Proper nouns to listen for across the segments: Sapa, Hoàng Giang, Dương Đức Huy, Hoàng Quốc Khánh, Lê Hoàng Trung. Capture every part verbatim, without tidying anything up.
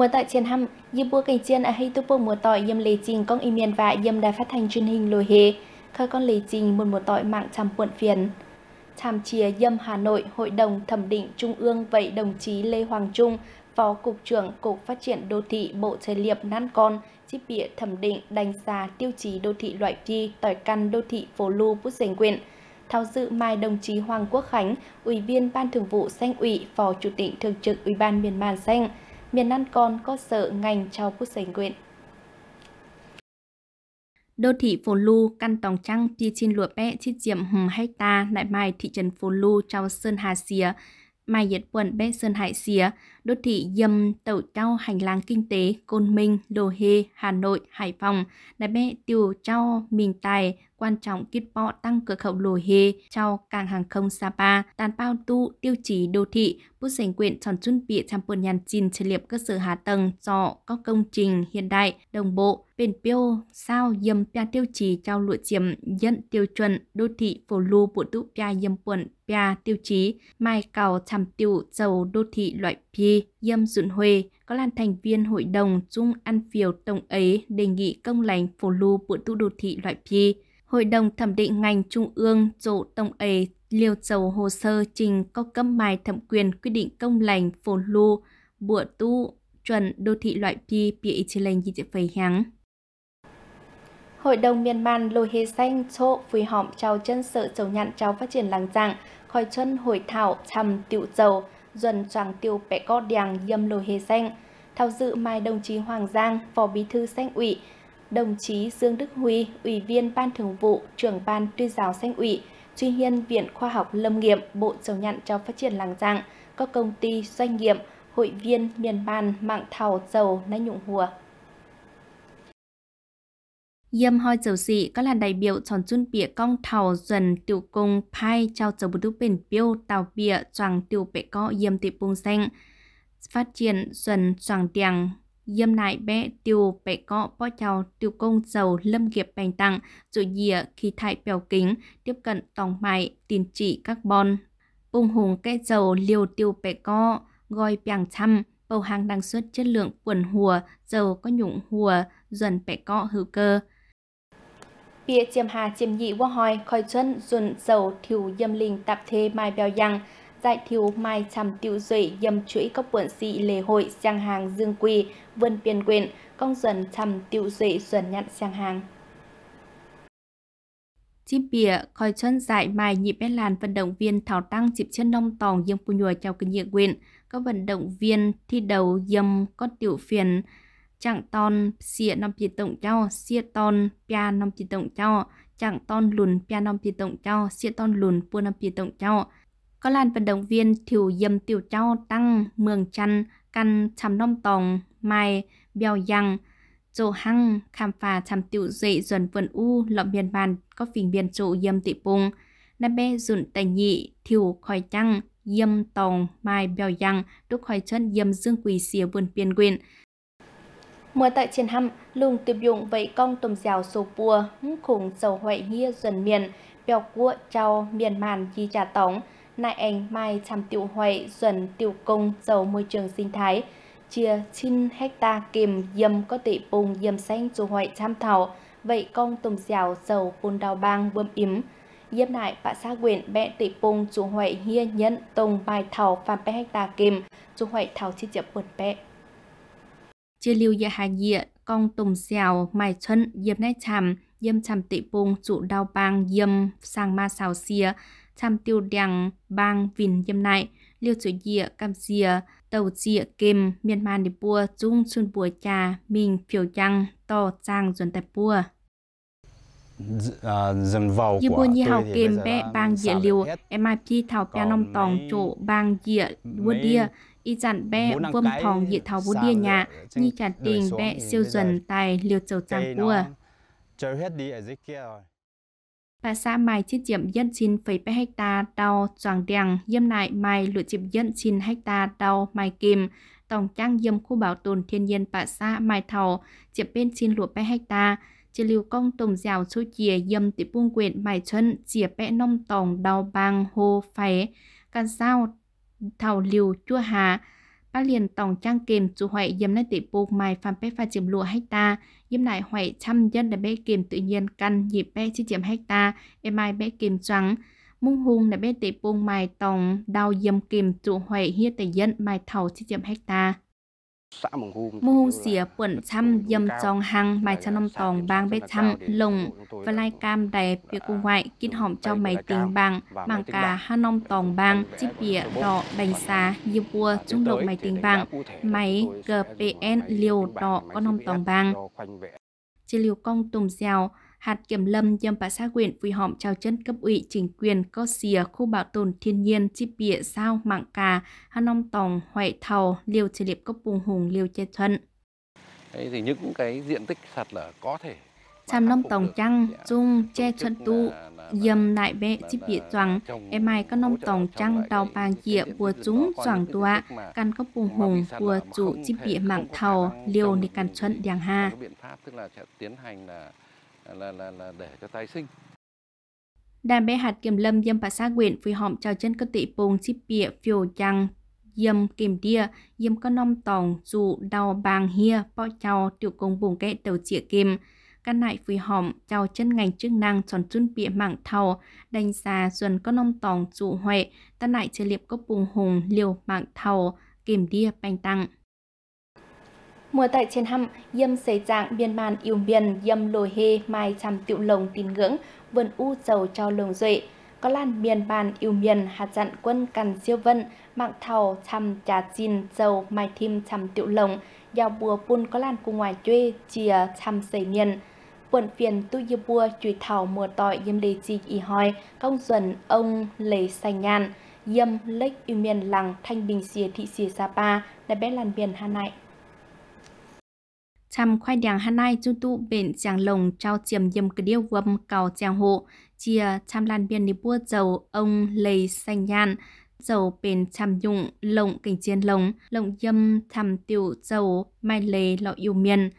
Mùa tại triển hâm, dư bua cảnh chiên ở hay tu bua mùa tỏi dâm lệ trình con y miền và dâm đài phát thanh truyền hình lồi hề. Khơi con lệ trình một mùa tỏi mạng chằm buồn phiền. Chàm chìa dâm Hà Nội, Hội đồng Thẩm định Trung ương vậy đồng chí Lê Hoàng Trung, Phó Cục trưởng Cục Phát triển Đô thị Bộ Chế liệp Nan Con, chip bịa thẩm định đánh giá tiêu chí đô thị loại phi, tỏi căn đô thị phố Lu Bút Dành Quyện. Thao dự mai đồng chí Hoàng Quốc Khánh, Ủy viên Ban Thường vụ Sanh ủy, Phó Chủ tịch Thường trực Ủy ban Miền Màn Sanh, Miền Nan Con có sở ngành trao Bút Dành Quyện. Đô thị Phố Lu, căn tòng trăng, đi trên lụa bé, chít diệm hùng hecta, lại mai thị trấn Phố Lu trao Sơn Hà Xìa, mai yết quần bé Sơn Hải Xìa, đô thị dâm tẩu trao hành lang kinh tế, Côn Minh, Lô Hê, Hà Nội, Hải Phòng, đại bé tiêu trao mình tài, quan trọng kết bọ tăng cửa khẩu Lô Hê, trao cảng hàng không Sapa, tàn bao tu, tiêu chí đô thị, Bút Dành Quyện tròn chuẩn bị trăm buồn nhàn chín chế liệp cơ sở hạ tầng, do các công trình hiện đại, đồng bộ, bền piêu, sao dâm pia tiêu chí trao lụa chiếm dẫn tiêu chuẩn, đô thị Phố Lu bộ tụ pia dâm quần pia tiêu chí, mai cầu chằm tiêu dầu đô thị loại Phi, Dâm Dụn Huê, có là thành viên hội đồng Trung An Phiều Tổng ấy đề nghị công lành Phố Lu bộ tu đô thị loại Phi. Hội đồng thẩm định ngành trung ương dụ Tổng ấy liều dầu hồ sơ trình có cấp mai thẩm quyền quyết định công lành Phố Lu bộ tu chuẩn đô thị loại Phi bị chỉ lành gì phải hắng. Hội đồng Miền Man Lô Hê Xanh chỗ phùi họm trao chân sợ dầu nhạn trao phát triển làng dạng, khỏi chân hội thảo chằm tiểu dầu, Duần Tràng Tiêu Pẹ Co Đèng Dâm Lô Hê Xanh. Thao dự mai đồng chí Hoàng Giang, Phó Bí thư Sanh ủy, đồng chí Dương Đức Huy, Ủy viên Ban Thường vụ, Trưởng Ban Tuyên giáo Sanh ủy, Truy Hiên Viện Khoa học Lâm nghiệp, Bộ Dầu nhạn cho phát triển làng dạng, các công ty, doanh nghiệp, hội viên miền bàn mạng thảo dầu nay nhụng hùa. Dâm hoi dầu dị có là đại biểu tròn chun bịa cong thảo dần tiểu cung phai trao dầu bút bền piêu tàu bịa choàng tiểu bệ có dâm tị bung xanh phát triển dần choàng đèng dâm lại bé tiểu bệ có bó chào tiểu cung dầu lâm nghiệp bành tặng rồi dịa khí thải bèo kính tiếp cận tòng mại tiền trị carbon bung hùng cái dầu liều tiểu bệ có gọi bèng trăm bầu hàng năng suất chất lượng quần hùa dầu có nhũng hùa dần bệ có hữu cơ. Bịa chiêm hà chiêm nhị qua hỏi khói chân dùn dầu thiểu dâm linh tạp thê mai bèo giang giải thiểu mai chằm tiêu duệ dâm chuỗi các buồn sĩ lễ hội sang hàng dương quy vươn biên quyện công dần chằm tiêu duệ dần nhặn sang hàng. Chịp bịa khói chân giải mai nhị bé làn vận động viên thảo tăng chịp chân nông tòng dâm phu nhùa trao kinh nghiệm quyện các vận động viên thi đấu dâm có tiểu phiền chẳng ton xịa năm chỉ tổng trao xịa ton pia năm chỉ tổng trao chẳng ton lùn pia năm chỉ tổng trao xịa ton lùn pua năm chỉ tổng trao có làn vận động viên thiểu dâm tiểu trao tăng mường chăn căn chằm năm tòng mai bèo giang dồ hăng khám phá chằm tiểu dậy dần vườn u lọm miền bàn có phình biên trụ dâm tị bùng nam bé dùn tài nhị thiểu khỏi trăng dâm tòng mai bèo giang đúc khỏi chân dâm dương quỳ xìa vườn biên quyện. Mùa tại triển hâm, lùng tuyệt dụng vậy cong tùm dẻo sổ bùa, khủng dầu hoại nghia dần miền, bèo cua trao miền màn chi trả tóng, nại ảnh mai chằm tiểu hoại dần tiểu công dầu môi trường sinh thái, chia chín hecta kìm dâm có tị bùng dâm xanh dù hoại chăm thảo, vậy cong tùm dẻo dầu bùn đào bang bơm ím, dâm nại bạ xa quyện bẹ tị bùng dù hoại nghia nhẫn tùng bài thảo và bẹ hecta kìm dù hoại thảo chi chậm buồn bẹ. Chia lưu dạ hà dịa, con tùng xèo, mài chân, dâm nai chằm, dâm chằm tị bùng, trụ đau bang, dâm, sang ma xào xìa, chằm tiêu đèng, bang, vìn dâm nại, liêu chủ dịa, cam dịa, tàu dịa, kềm, miền man đi bùa, dung, xuân bùa trà, mình, phiểu trăng, to, trang, dồn tập bùa. Dần vào của tôi thì bây giờ đã bang dịa liều, em i pê thảo bè nông tòng, chỗ, bang, dịa, bùa đia, y dặn bé vâm thòng dị thảo vô đia nhà như chặt tình bé siêu dần tài liều dầu trang cua bà xã mài chiếc diệm dân xin phẩy bé hecta đau choàng đèng dâm lại mài lụa diệm dân xin hecta đau mài kìm tổng trang dâm khu bảo tồn thiên nhiên bà xã mài thảo diệm bên xin lụa bé hecta chỉ liều công tùng dẻo số chìa dâm tỉ buông quyện mài chân chìa bé nông tổng đau bang hô phái can sao thảo liều chua hà Bác liền tổng trang kìm chủ hoại dâm lên tỷ buộc mài phàm bếp pha chiếm lụa hecta dâm lại hoại trăm dân để bê kìm tự nhiên căn dịp bê chi chiếm hecta em ai bê kìm trắng mung hùng để bê tỷ buộc mài tổng đào dâm kìm chủ hoại hiết tây dân mài thầu chi chiếm hecta mung hùng xỉa quẩn trăm dâm tròn hăng mài cho nông tòng bang bê trăm lồng và lai cam đẹp việc cùng ngoại kín hỏng cho mày tình bằng bằng cả hai nông tòng bang chiếc bìa đỏ đánh xá dư vua trung lộ mày tình bằng máy gpn liều đỏ con nông tòng bang chỉ liều công tùng dèo hạt kiểm lâm dâm bà xã huyện vui họm trao chân cấp ủy chính quyền có xìa khu bảo tồn thiên nhiên chip bịa sao mạng cà hà nông tòng hoại thầu liều chỉ liệp cấp vùng hùng liều che thuận thì những cái diện tích sạt lở có thể trăm nông tòng trăng dung che thuận tu dâm lại bệ chip bịa choàng em ai có nông tòng trăng đào vàng dịa của chúng choàng tọa căn cấp vùng hùng của chủ chip bịa mạng thầu liều để cản chuẩn đàng hà Là, là, là để cho tái sinh. Đàm bé hạt kiểm lâm dâm bà xã huyện vì họm trao chân cơ tỷ bùng chip bịa phiêu chăng dâm kiểm đia dâm có nông tòng dù đào bàng hia bọ chào tiểu công bùng kệ tàu chĩa kim căn lại vì họm trao chân ngành chức năng tròn chun bịa mạng thầu đánh giá dần có nông tòng dù huệ tan lại chế liệp có bùng hùng liều mạng thầu kiểm đia bành tăng mùa tại trên hăm dâm xây dạng biên màn yêu miền dâm lồi hê mai trăm tiệu lồng tín ngưỡng vườn u dầu cho lồng duệ có lan miền bàn yêu miền hạt dặn quân cằn siêu vân mạng thầu trăm trà chín dầu mai thêm trăm tiệu lồng giao bùa pun có lan cùng ngoài chuê chìa trăm xây miền quần phiền tu dư bùa chùi thảo mùa tỏi dâm đề chi y hoi công duẩn ông lấy xanh nhàn dâm lếch yêu miền làng thanh bình xìa thị xìa Sapa đã bé lan miền hà nại Chăm khoai đàng hà nai chú tu bền chàng lồng trao chiềm dâm cơ điêu vâm cầu chàng hộ, chia chăm lan biên đi bua dầu ông lầy xanh nhan, dầu bền chăm dụng lồng cảnh chiên lồng, lồng dâm chăm tiểu dầu mai lề lọ yêu miền.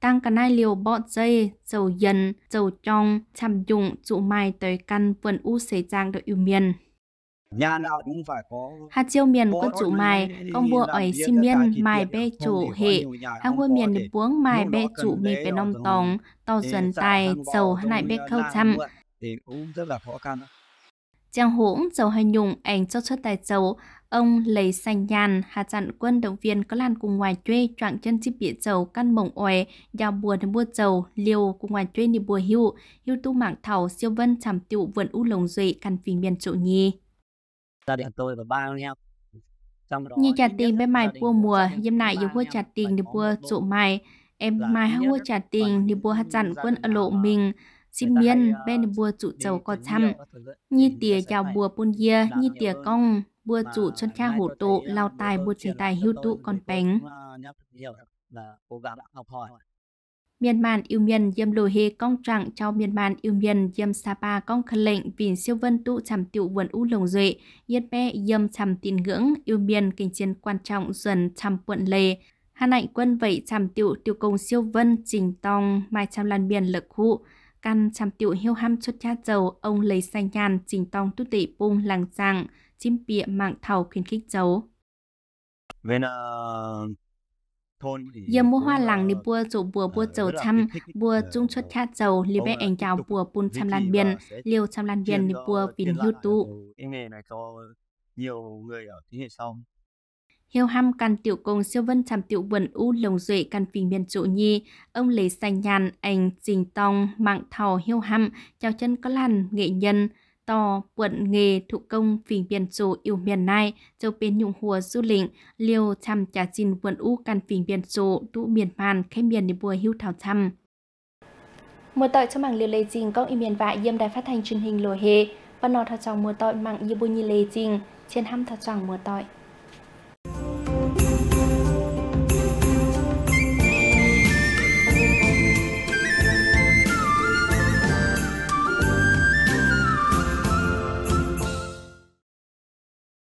Tăng cả nai liều bọ dây, dầu dần, dầu trong, chăm dụng trụ mai tới căn vườn u xế giang đội yêu miền. Nhà nào cũng phải có hạt chiêu miền quân chủ mài công bùa ấy xin miên mài bê chủ hệ hàng quân miền được buống mài bê chủ mì về nông tòng to dần tài dầu lại bê khâu chăm thì cũng rất là khó khăn trang hỗn dầu hay nhung ảnh cho xuất tài dầu ông lấy xanh nhàn hạt dặn quân động viên có lan cùng ngoài chuê choạng chân chip bịa dầu căn mộng oè giao bùa đến bùa dầu liều cùng ngoài chuê đi bùa hưu hưu tu mạng thảo siêu vân chằm tiệu vườn u lồng duệ căn phình miền trụ nhi gia đình tôi và ba anh em như trả tiền bên mày bua mùa dâm lại dù vua trả tiền đi bua trụ mày em mày hao vua trả tiền đi bua hạt dặn quân ở lộ mình xin miên bên đi bua trụ dầu có chăm như tìa chào bùa bun dìa như tìa cong bua trụ chân kha hổ tụ lao tài bua chế tài hưu tụ con bánh miền màn yêu miền dâm lùi hê công trạng cho miền màn yêu miền dâm Sapa công khẩn lệnh vì siêu vân tụ chằm tiểu vườn u lồng duệ yết bé dâm chằm tín ngưỡng yêu miền kinh chiến quan trọng dần chằm quận lề hà nạnh quân vậy chằm tiểu tiểu công siêu vân trình tòng mai chằm lan miền lực hụ căn chằm tiểu hiêu ham xuất cha dầu ông lấy xanh nhàn trình tòng tu tỷ bung làng giang chim bịa mạng thảo khuyến khích dấu When, uh... Giờ mua hoa làng đi bua rượu bùa bua dầu chăm, bua trung xuất khát dầu, liều bé ảnh chào bùa bùn chăm lan biên, liều chăm lan biên đi bua vinh hưu tụ. Hiêu ham căn tiểu công siêu vân chăm tiểu vườn u lồng duệ căn phình miền trụ nhi, ông lấy xanh nhàn, ảnh trình tòng, mạng thảo hiêu ham, chào chân có lan, nghệ nhân, to, quận nghề, thủ công, phình miền trụ yêu miền này, châu bên nhung hùa du lịnh, liều chăm trả xin vườn u căn phình miền trụ, tụ miền màn, khai miền để bùa hưu thảo chăm. Mùa tội cho mạng liều lê trình công y miền vại dâm đài phát thanh truyền hình lồi hề, và nó thật trọng mùa tội mạng như bùi nhi lê trình, trên hăm thật trọng mùa tội.